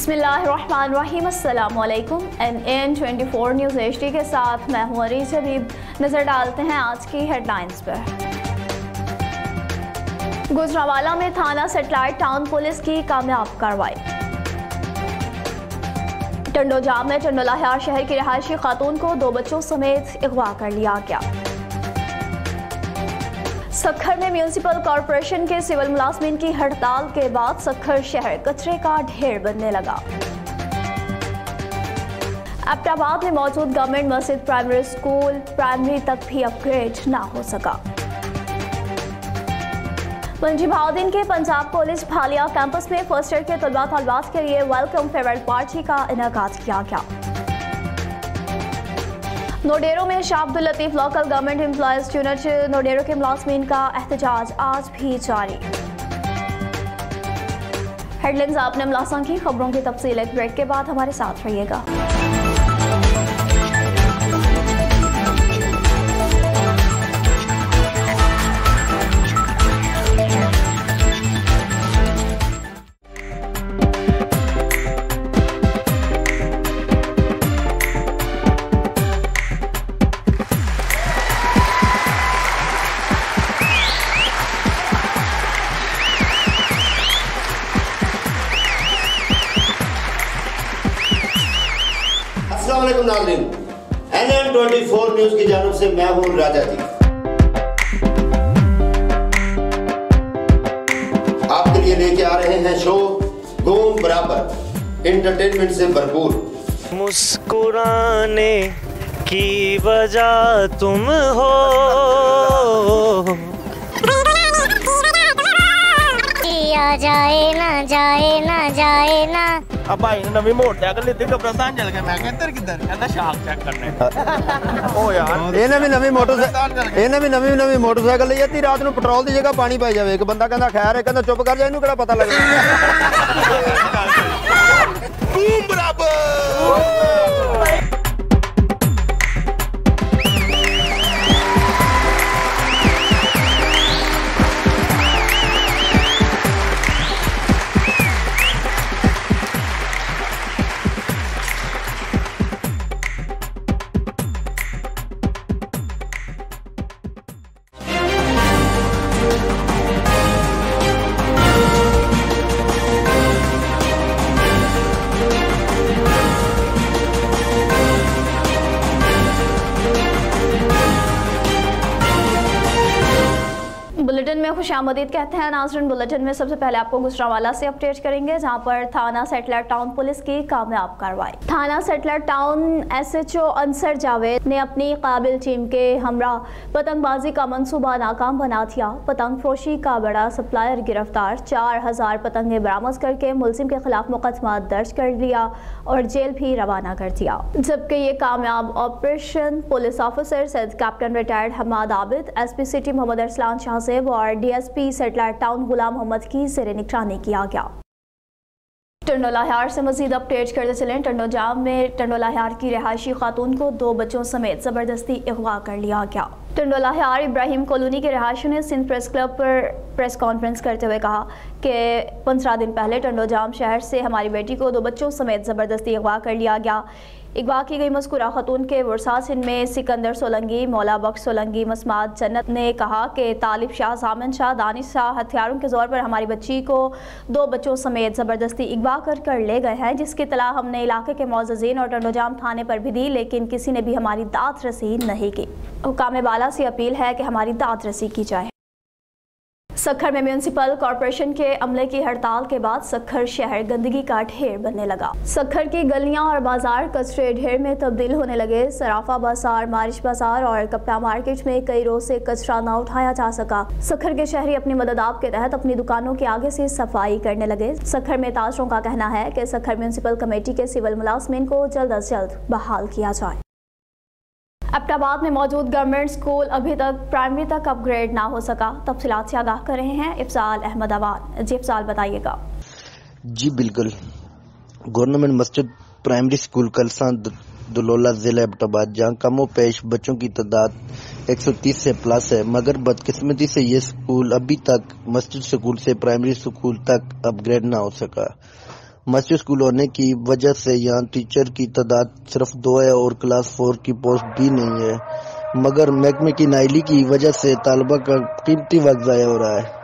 बिस्मिल्लाहिर्रहमानिर्रहीम अस्सलामुअलैकुम। NAN 24 news HD के साथ मैं हूं अरीज़ हबीब। नज़र डालते हैं आज की हेडलाइंस पर। गुजरांवाला में थाना सेटेलाइट टाउन पुलिस की कामयाब कार्रवाई। टंडोजाम में चंडोलाहियार शहर की रिहायशी खातून को 2 बच्चों समेत अगवा कर लिया गया। सक्खर में म्यूनिसिपल कॉरपोरेशन के सिविल मुलाजमीन की हड़ताल के बाद सक्खर शहर कचरे का ढेर बनने लगा। एबटाबाद में मौजूद गवर्नमेंट मस्जिद प्राइमरी स्कूल प्राइमरी तक भी अपग्रेड ना हो सका। मंजी बहाउद्दीन के पंजाब कॉलेज भालिया कैंपस में फर्स्ट ईयर के तलबात के लिए वेलकम फेयरवेल पार्टी का इनेकाद किया गया। नोडेरो में Shah Abdul Latif local government employees union Naudero के मुलाजमीन का एहतजाज आज भी जारी। हेडलाइंस आपने मुलासा की। खबरों की तफसील एक ब्रेक के बाद, हमारे साथ रहिएगा। NN 24 न्यूज़ की जानब से मैं हूं राजा जी। आपके लिए लेके आ रहे हैं शो घूम बराबर, एंटरटेनमेंट से भरपूर। मुस्कुराने की वजह तुम हो, किया जाए ना जाए ना जाए ना। अब भाई ने नवी मोटरसाइकिल लेते कब्रिस्तान चल गए। मैं कहता किधर, कहता शाख चेक करने। ओ यार ये ने भी नवी मोटरसाइकिल, ये ने भी नवी मोटरसाइकिल ਲਈ ਅੱਧੀ ਰਾਤ ਨੂੰ ਪੈਟਰੋਲ ਦੀ ਜਗ੍ਹਾ ਪਾਣੀ ਪਾਈ ਜਾਵੇ। ਇੱਕ ਬੰਦਾ ਕਹਿੰਦਾ ਖੈਰ ਹੈ, ਕਹਿੰਦਾ ਚੁੱਪ ਕਰ ਜਾ, ਇਹਨੂੰ ਕਿਹੜਾ ਪਤਾ ਲੱਗਦਾ। ਬੂਮ ਬਰਾਬਰ। खुशामदीद कहते हैं नाज़रीन। बुलेटिन में सबसे पहले आपको गुजरांवाला से अपडेट करेंगे, जहां पर थाना सेटेलाइट टाउन पुलिस की कामयाब कार्रवाई। थाना satellite town SHO Ansar Javed ने अपनी काबिल टीम के हमरा पतंगबाजी का मंसूबा नाकाम बना दिया। पतंग फरोशी का बड़ा सप्लायर गिरफ्तार, 4000 पतंगे बरामद करके मुलजिम के खिलाफ मुकदमा दर्ज कर लिया और जेल भी रवाना कर दिया। जबकि ये कामयाब ऑपरेशन पुलिस ऑफिसर सद captain retired Hammad Abid, SP city Mohammad Arsalan Shahzeb और DSP satellite town Ghulam Mohammad की ज़ेरे निगरानी किया गया। टंडोलाहियार से मजीद अपडेट करते चलें। टंडोजाम में टंडोलाहियार की रिहायशी खातून को 2 बच्चों समेत ज़बरदस्ती अगवा कर लिया गया। टंडोलाहियार इब्राहिम कॉलोनी के रहायशियों ने सिंध प्रेस क्लब पर प्रेस कॉन्फ्रेंस करते हुए कहा कि 15 दिन पहले टंडोजाम शहर से हमारी बेटी को 2 बच्चों समेत ज़बरदस्ती अगवा कर लिया गया। अगवा की गई मज़कूरा खतून के वर्सास इनमें सिकंदर सोलंगी, मौला बख्श सोलंगी, मसमाद जन्नत ने कहा कि तालिब शाह, जामिन शाह, दानी शाह हथियारों के ज़ोर पर हमारी बच्ची को 2 बच्चों समेत ज़बरदस्ती अगवा कर ले गए हैं, जिसकी तलाह हमने इलाके के मुअज़्ज़ज़ीन और टंडोजाम थाने पर भी दी, लेकिन किसी ने भी हमारी दाद रसी नहीं की। हुक्काम बाला से अपील है कि हमारी दाद रसी की जाए। सक्खर में म्यूनिसिपल कॉरपोरेशन के अमले की हड़ताल के बाद सक्खर शहर गंदगी का ढेर बनने लगा। सक्खर की गलियां और बाजार कचरे ढेर में तब्दील होने लगे। सराफा बाजार, मारिश बाजार और कपड़ा मार्केट में कई रोज से कचरा न उठाया जा सका। सक्खर के शहरी अपनी मदद आप के तहत अपनी दुकानों के आगे से सफाई करने लगे। सक्खर में ताजरों का कहना है कि सक्खर म्यूनिसिपल कमेटी के सिविल मुलाजमिन को जल्द अज जल्द बहाल किया जाए। एबटाबाद में मौजूद गवर्नमेंट स्कूल अभी तक प्राइमरी तक अपग्रेड ना हो सका। तफसीलात से आगाह कर रहे हैं इफ्साल अहमदाबाद। जी इफ्साल बताइएगा। जी बिल्कुल, गवर्नमेंट मस्जिद प्राइमरी स्कूल कलसा दुलोला जिला एबटाबाद, जहाँ कमो पेश बच्चों की तादाद 130 से प्लस है, मगर बदकिस्मती से ये स्कूल अभी तक मस्जिद स्कूल से प्राइमरी स्कूल तक अपग्रेड ना हो सका। मस्जिद स्कूल होने की वजह से यहाँ टीचर की तादाद सिर्फ 2 है और क्लास 4 की पोस्ट भी नहीं है, मगर महकमे की नाइली की वजह से तालबा का कीमती वक्त ज़ाया हो रहा है।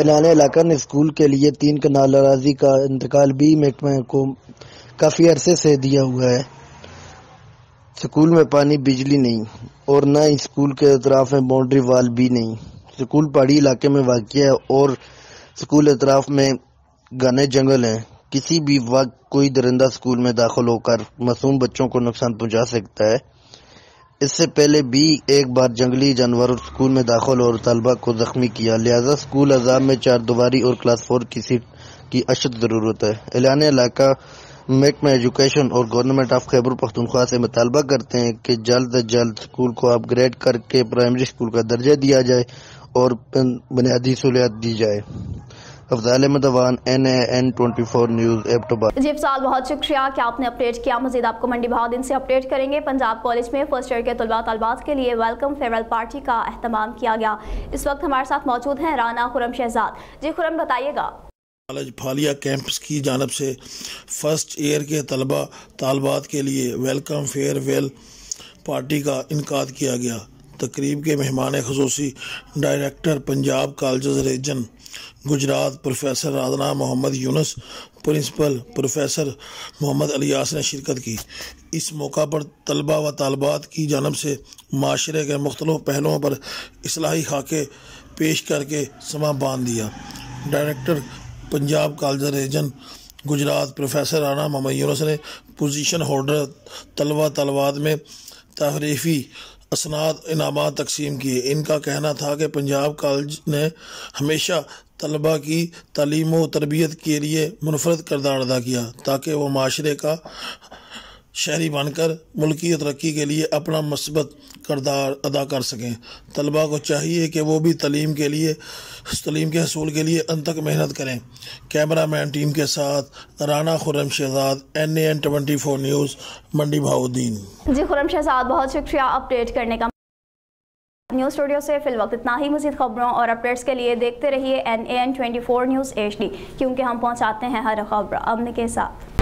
एलान इलाका ने स्कूल के लिए 3 कनाल अराजी का इंतकाल भी महकमे को काफ़ी अरसे से दिया हुआ है। स्कूल में पानी बिजली नहीं और ना ही स्कूल के अतराफ़ में बाउंड्री वाल भी नहीं। स्कूल पहाड़ी इलाके में वाक़ है और स्कूल अतराफ़ में घने जंगल हैं। किसी भी वक्त कोई दरिंदा स्कूल में दाखिल होकर मासूम बच्चों को नुकसान पहुँचा सकता है। इससे पहले भी एक बार जंगली जानवर स्कूल में दाखिल और तलबा को जख्मी किया, लिहाजा स्कूल अजाब में 4 दीवारी और क्लास 4 की सीट की अशद ज़रूरत है। एलान इलाका महकमा एजुकेशन और गवर्नमेंट ऑफ खैबर पख्तूनख्वा से मुतालबा करते हैं कि जल्द अज जल्द स्कूल को अपग्रेड करके प्राइमरी स्कूल का दर्जा दिया जाए और बुनियादी सहूलियात दी जाए। NAN 24 न्यूज़ एप्टोबार। जी अफजाल, बहुत शुक्रिया कि आपने अपडेट किया। मज़ीद आपको मंडी बहादुर से अपडेट करेंगे। पंजाब कॉलेज में फर्स्ट ईयर के तलबा तलबात के लिए वेलकम फेयरवेल पार्टी का अहतमाम किया गया। इस वक्त हमारे साथ मौजूद हैं राना खुर्रम शहजाद। जी खुर्रम, बताइएगा कॉलेज फालिया कैंपस की जानब से फर्स्ट ईयर के तलबा तलबात के लिए वेलकम फेयरवेल पार्टी का इनकाद किया गया। तकरीब के मेहमान खसूसी director Punjab college region Gujrat professor Rana Mohammad Yunus, principal professor Mohammad Ilyas ने शिरकत की। इस मौका पर तलबा व तालबात की जानब से माशरे के मुख्तलिफ पहलुओं पर इस्लाही खाके पेश करके समा बांध दिया। Director Punjab college region Gujrat professor Rana Mohammad Yunus ने पोजीशन होल्डर तलबा तलबात में तहरीफी असनाद इनामात तकसीम किए। इनका कहना था कि पंजाब कॉलेज ने हमेशा तलबा की तालीम व तरबियत के लिए मुनफरद किरदार अदा किया ताकि वह माशरे का शहरी बनकर मुल्की तरक्की के लिए अपना मुस्बत किरदार अदा कर सकें। तलबा को चाहिए कि वो भी तलीम के हसूल के लिए अंत तक मेहनत करें। कैमरा मैन टीम के साथ राना खुर्रम शहजाद, NAN 24 न्यूज़, मंडी बहाउद्दीन। जी खुर्रम शहजाद, बहुत शुक्रिया अपडेट करने का। न्यूज़ स्टूडियो से फिल वक्त इतना ही। मज़ीद खबरों और अपडेट्स के लिए देखते रहिए NAN 24 न्यूज़ HD, क्योंकि हम पहुँचाते हैं हर खबर अमन के साथ।